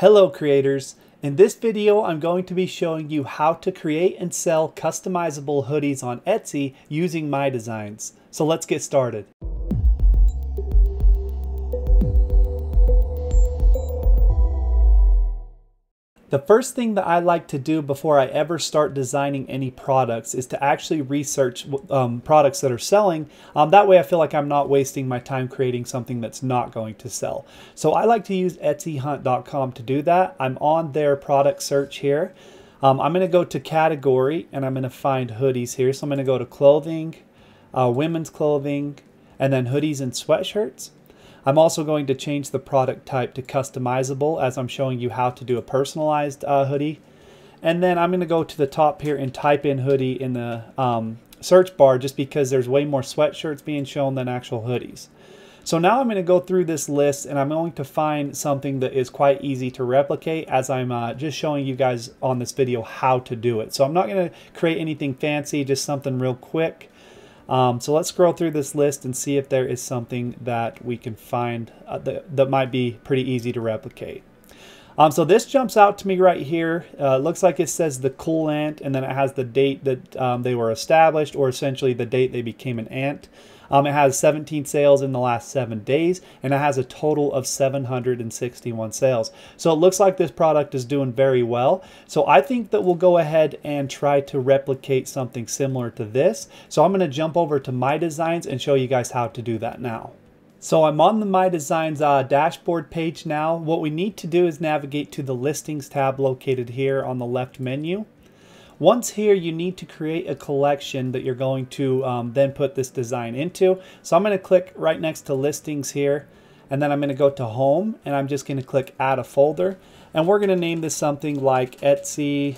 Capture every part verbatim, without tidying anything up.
Hello creators, in this video I'm going to be showing you how to create and sell customizable hoodies on Etsy using MyDesigns. So let's get started. The first thing that I like to do before I ever start designing any products is to actually research um, products that are selling. Um, that way I feel like I'm not wasting my time creating something that's not going to sell. So I like to use Etsy Hunt dot com to do that. I'm on their product search here. Um, I'm gonna go to category and I'm gonna find hoodies here. So I'm gonna go to clothing, uh, women's clothing, and then hoodies and sweatshirts. I'm also going to change the product type to customizable as I'm showing you how to do a personalized uh, hoodie. And then I'm going to go to the top here and type in hoodie in the um, search bar just because there's way more sweatshirts being shown than actual hoodies. So now I'm going to go through this list and I'm going to find something that is quite easy to replicate as I'm uh, just showing you guys on this video how to do it. So I'm not going to create anything fancy, just something real quick. Um, so let's scroll through this list and see if there is something that we can find uh, that, that might be pretty easy to replicate. Um, so this jumps out to me right here. Uh, looks like it says the cool ant, and then it has the date that um, they were established, or essentially the date they became an ant. Um, it has seventeen sales in the last seven days, and it has a total of seven hundred sixty-one sales. So it looks like this product is doing very well. So I think that we'll go ahead and try to replicate something similar to this. So I'm going to jump over to MyDesigns and show you guys how to do that now. So I'm on the MyDesigns uh, dashboard page now. What we need to do is navigate to the Listings tab located here on the left menu. Once here, you need to create a collection that you're going to um, then put this design into. So I'm going to click right next to Listings here, and then I'm going to go to Home, and I'm just going to click Add a Folder. And we're going to name this something like Etsy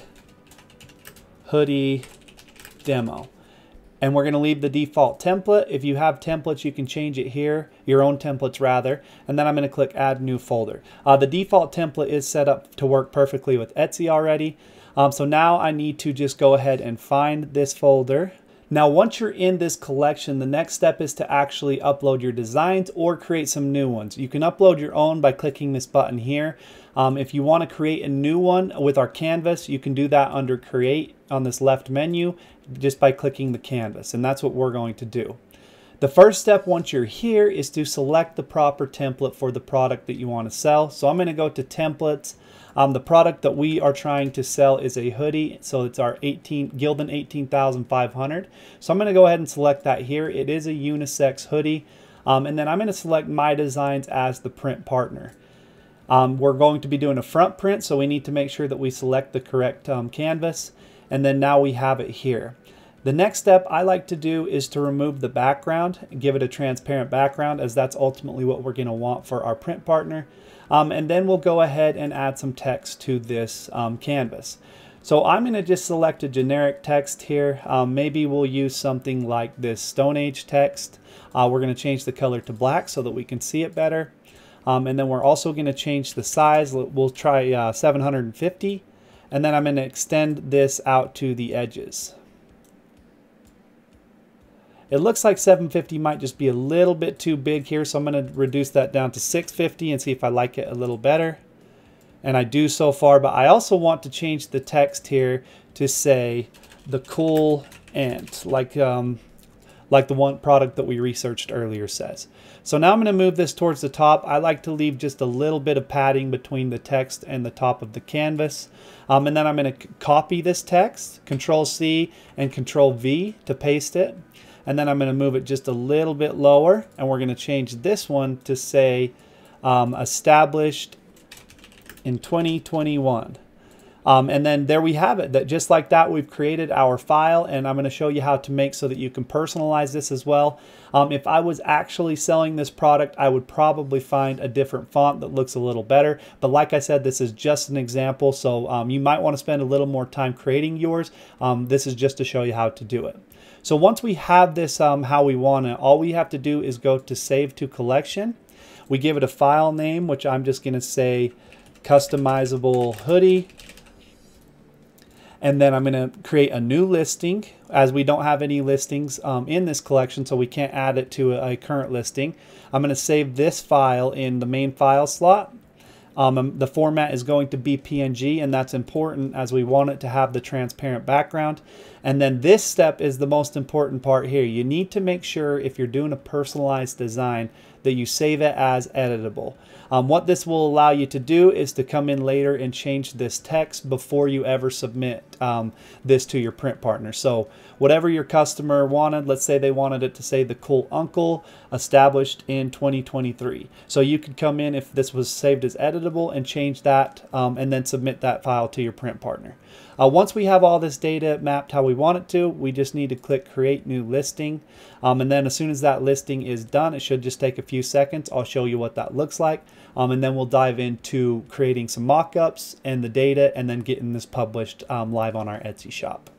Hoodie Demo. And we're going to leave the default template. If you have templates, you can change it here, your own templates rather. And then I'm going to click Add New Folder. Uh, the default template is set up to work perfectly with Etsy already. Um, so now I need to just go ahead and find this folder. Now, once you're in this collection, the next step is to actually upload your designs or create some new ones. You can upload your own by clicking this button here. Um, if you want to create a new one with our canvas, you can do that under Create on this left menu just by clicking the canvas, and that's what we're going to do. The first step once you're here is to select the proper template for the product that you want to sell. So I'm going to go to Templates. Um, the product that we are trying to sell is a hoodie, so it's our Gildan eighteen thousand five hundred. So I'm going to go ahead and select that here. It is a unisex hoodie, um, and then I'm going to select MyDesigns as the print partner. Um, we're going to be doing a front print, so we need to make sure that we select the correct um, canvas, and then now we have it here. The next step I like to do is to remove the background and give it a transparent background, as that's ultimately what we're going to want for our print partner. Um, and then we'll go ahead and add some text to this um, canvas. So I'm going to just select a generic text here. Um, maybe we'll use something like this Stone Age text. Uh, we're going to change the color to black so that we can see it better. Um, and then we're also going to change the size. We'll try uh, seven hundred fifty. And then I'm going to extend this out to the edges. It looks like seven fifty might just be a little bit too big here, so I'm going to reduce that down to six fifty and see if I like it a little better. And I do so far, but I also want to change the text here to say the cool ant, like um, like the one product that we researched earlier says. So now I'm going to move this towards the top. I like to leave just a little bit of padding between the text and the top of the canvas. Um, and then I'm going to copy this text, Control C and Control V to paste it. And then I'm going to move it just a little bit lower, and we're going to change this one to say um, established in twenty twenty-one. Um, and then there we have it. That just like that, we've created our file, and I'm going to show you how to make so that you can personalize this as well. Um, if I was actually selling this product, I would probably find a different font that looks a little better. But like I said, this is just an example, so um, you might want to spend a little more time creating yours. Um, this is just to show you how to do it. So once we have this um, how we want it, all we have to do is go to Save to Collection. We give it a file name, which I'm just going to say Customizable Hoodie. And then I'm going to create a new listing, as we don't have any listings um, in this collection, so we can't add it to a, a current listing. I'm going to save this file in the main file slot. Um, the format is going to be P N G, and that's important as we want it to have the transparent background. And then this step is the most important part here. You need to make sure if you're doing a personalized design that you save it as editable. Um, what this will allow you to do is to come in later and change this text before you ever submit um, this to your print partner. So whatever your customer wanted, let's say they wanted it to say the cool uncle established in twenty twenty-three. So you could come in if this was saved as editable and change that um, and then submit that file to your print partner. Uh, once we have all this data mapped how we want it to, we just need to click create new listing. Um, and then as soon as that listing is done, it should just take a few seconds. I'll show you what that looks like. Um, and then we'll dive into creating some mock-ups and the data and then getting this published um, live on our Etsy shop.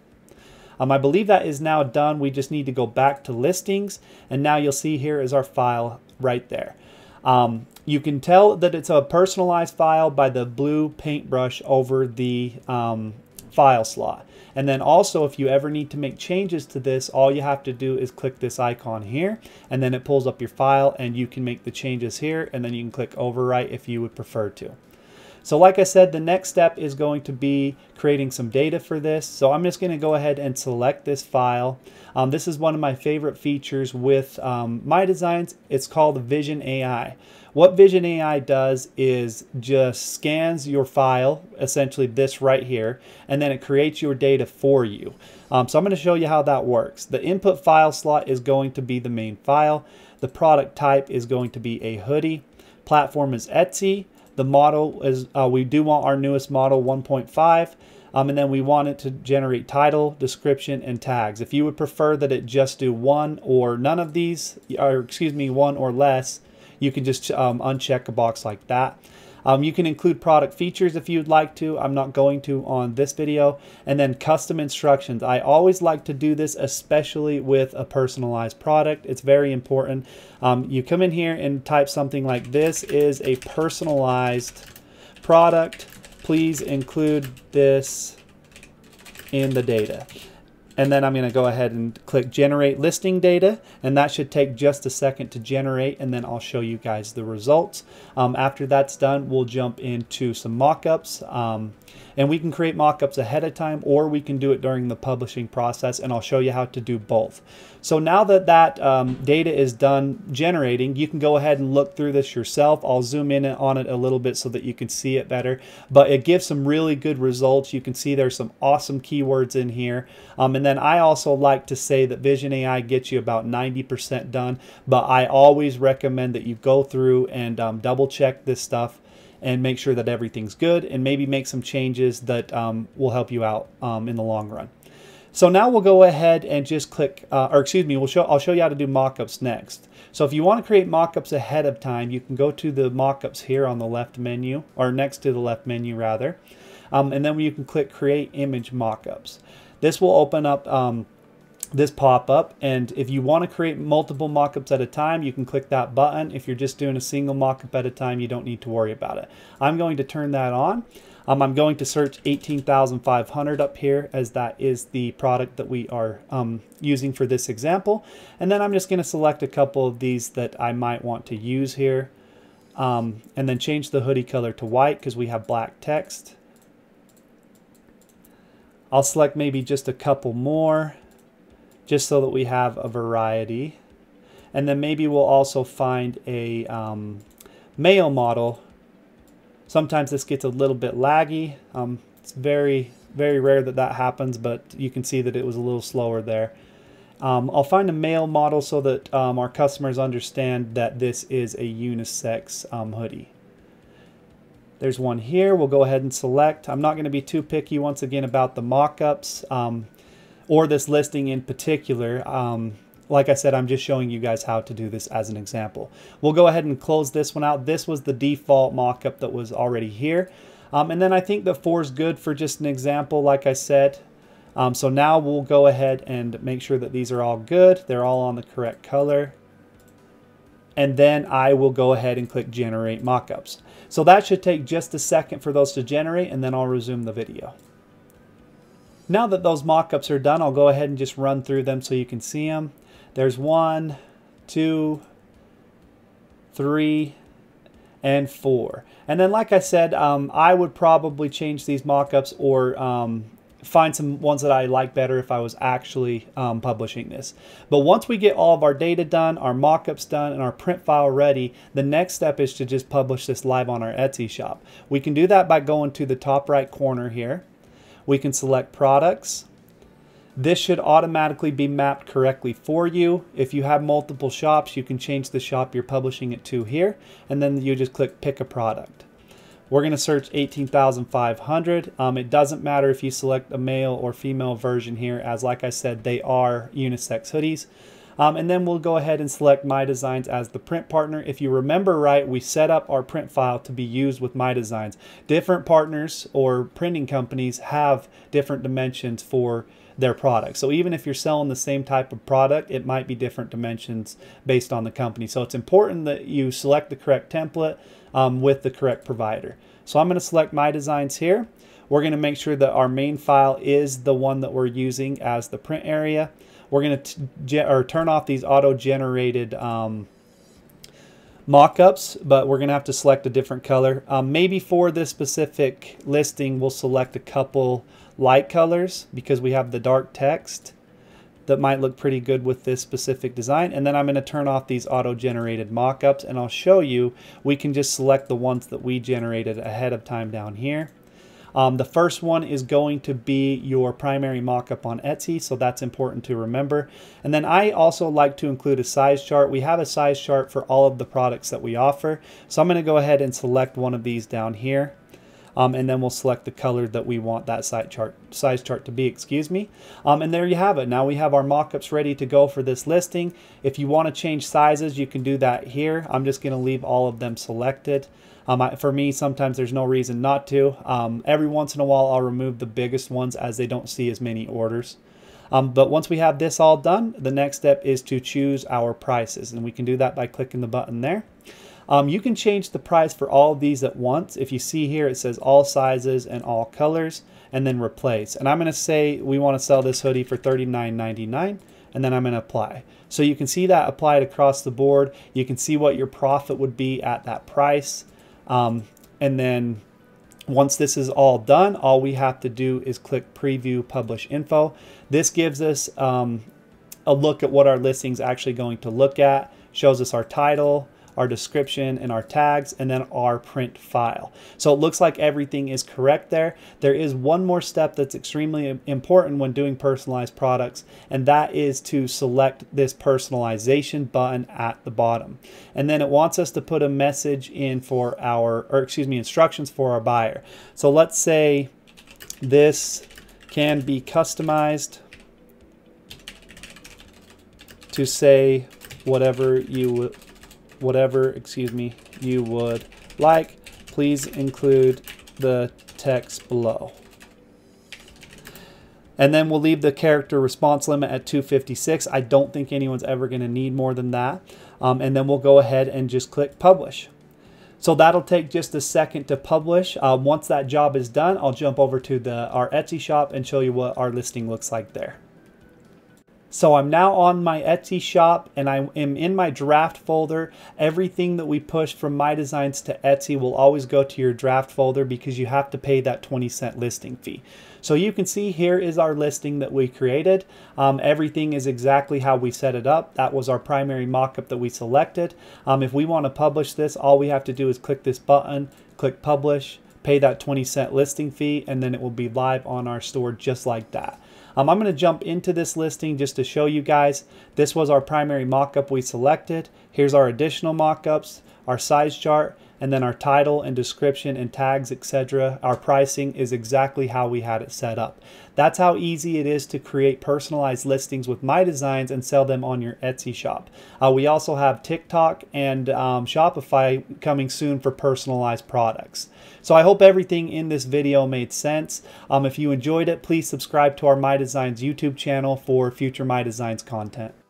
Um, I believe that is now done. We just need to go back to listings. And now you'll see here is our file right there. Um, you can tell that it's a personalized file by the blue paintbrush over the um, file slot. And then also, if you ever need to make changes to this, all you have to do is click this icon here, and then it pulls up your file and you can make the changes here, and then you can click overwrite if you would prefer to. So like I said, the next step is going to be creating some data for this. So I'm just going to go ahead and select this file. Um, this is one of my favorite features with um, MyDesigns. It's called Vision A I. What Vision A I does is just scans your file, essentially this right here, and then it creates your data for you. Um, so I'm going to show you how that works. The input file slot is going to be the main file. The product type is going to be a hoodie. Platform is Etsy. The model is, uh, we do want our newest model one point five, um, and then we want it to generate title, description, and tags. If you would prefer that it just do one or none of these, or excuse me, one or less, you can just um, uncheck a box like that. Um, you can include product features if you'd like to. I'm not going to on this video. And then custom instructions. I always like to do this, especially with a personalized product. It's very important. Um, you come in here and type something like, this is a personalized product. Please include this in the data. And then I'm going to go ahead and click generate listing data, and that should take just a second to generate, and then I'll show you guys the results. Um, after that's done, we'll jump into some mock-ups, um, and we can create mock-ups ahead of time, or we can do it during the publishing process, and I'll show you how to do both. So now that that um, data is done generating, you can go ahead and look through this yourself. I'll zoom in on it a little bit so that you can see it better, but it gives some really good results. You can see there's some awesome keywords in here, um, and And then I also like to say that Vision A I gets you about ninety percent done, but I always recommend that you go through and um, double check this stuff and make sure that everything's good, and maybe make some changes that um, will help you out um, in the long run. So now we'll go ahead and just click, uh, or excuse me, we'll show, I'll show you how to do mock-ups next. So if you want to create mock-ups ahead of time, you can go to the mock-ups here on the left menu, or next to the left menu rather, um, and then you can click create image mock-ups. This will open up um, this pop-up, and if you want to create multiple mock-ups at a time, you can click that button. If you're just doing a single mock-up at a time, you don't need to worry about it. I'm going to turn that on. Um, I'm going to search eighteen thousand five hundred up here, as that is the product that we are um, using for this example. And then I'm just going to select a couple of these that I might want to use here, um, and then change the hoodie color to white because we have black text. I'll select maybe just a couple more, just so that we have a variety. And then maybe we'll also find a um, male model. Sometimes this gets a little bit laggy. Um, it's very, very rare that that happens, but you can see that it was a little slower there. Um, I'll find a male model so that um, our customers understand that this is a unisex um, hoodie. There's one here. We'll go ahead and select. I'm not going to be too picky once again about the mock-ups um, or this listing in particular. Um, like I said, I'm just showing you guys how to do this as an example. We'll go ahead and close this one out. This was the default mock-up that was already here. Um, and then I think the four is good for just an example, like I said. Um, so now we'll go ahead and make sure that these are all good. They're all on the correct color. And then I will go ahead and click generate mockups. So that should take just a second for those to generate, and then I'll resume the video. Now that those mockups are done, I'll go ahead and just run through them so you can see them. There's one, two, three, and four. And then, like I said, um, I would probably change these mock-ups or um, find some ones that I like better if I was actually um, publishing this. But once we get all of our data done, our mock-ups done, and our print file ready, the next step is to just publish this live on our Etsy shop. We can do that by going to the top right corner here. We can select products. This should automatically be mapped correctly for you. If you have multiple shops, you can change the shop you're publishing it to here, and then you just click pick a product. We're going to search eighteen thousand five hundred. Um, it doesn't matter if you select a male or female version here, as like I said, they are unisex hoodies. Um, and then we'll go ahead and select MyDesigns as the print partner. If you remember right, we set up our print file to be used with MyDesigns. Different partners or printing companies have different dimensions for their product. So even if you're selling the same type of product, it might be different dimensions based on the company. So it's important that you select the correct template um, with the correct provider. So I'm going to select MyDesigns here. We're going to make sure that our main file is the one that we're using as the print area. We're going to or turn off these auto-generated um, mock-ups, but we're going to have to select a different color. Um, maybe for this specific listing, we'll select a couple light colors because we have the dark text that might look pretty good with this specific design. And then I'm going to turn off these auto-generated mock-ups, and I'll show you we can just select the ones that we generated ahead of time down here. Um, the first one is going to be your primary mock-up on Etsy, so that's important to remember. And then I also like to include a size chart. We have a size chart for all of the products that we offer. So I'm going to go ahead and select one of these down here. Um, and then we'll select the color that we want that size chart, size chart to be, excuse me. Um, and there you have it. Now we have our mock-ups ready to go for this listing. If you want to change sizes, you can do that here. I'm just going to leave all of them selected. Um, I, for me, sometimes there's no reason not to. Um, every once in a while, I'll remove the biggest ones as they don't see as many orders. Um, but once we have this all done, the next step is to choose our prices. And we can do that by clicking the button there. Um, you can change the price for all of these at once. If you see here, it says all sizes and all colors, and then replace. And I'm going to say we want to sell this hoodie for thirty-nine ninety-nine, and then I'm going to apply. So you can see that applied across the board. You can see what your profit would be at that price. Um, and then once this is all done, all we have to do is click Preview Publish Info. This gives us um, a look at what our listing's actually going to look at. Shows us our title, our description, and our tags, and then our print file. So it looks like everything is correct there. There is one more step that's extremely important when doing personalized products, and that is to select this personalization button at the bottom. And then it wants us to put a message in for our, or excuse me, instructions for our buyer. So let's say this can be customized to say whatever you would whatever, excuse me, you would like. Please include the text below. And then we'll leave the character response limit at two fifty-six. I don't think anyone's ever going to need more than that. Um, and then we'll go ahead and just click publish. So that'll take just a second to publish. Uh, once that job is done, I'll jump over to the our Etsy shop and show you what our listing looks like there. So I'm now on my Etsy shop, and I am in my draft folder. Everything that we push from MyDesigns to Etsy will always go to your draft folder because you have to pay that twenty cent listing fee. So you can see here is our listing that we created. Um, everything is exactly how we set it up. That was our primary mock-up that we selected. Um, if we want to publish this, all we have to do is click this button, click publish, pay that twenty cent listing fee, and then it will be live on our store just like that. Um, I'm going to jump into this listing just to show you guys. This was our primary mock-up we selected. Here's our additional mock-ups, our size chart, and then our title and description and tags, et cetera. Our pricing is exactly how we had it set up. That's how easy it is to create personalized listings with MyDesigns and sell them on your Etsy shop. Uh, we also have TikTok and um, Shopify coming soon for personalized products. So I hope everything in this video made sense. Um, if you enjoyed it, please subscribe to our MyDesigns YouTube channel for future MyDesigns content.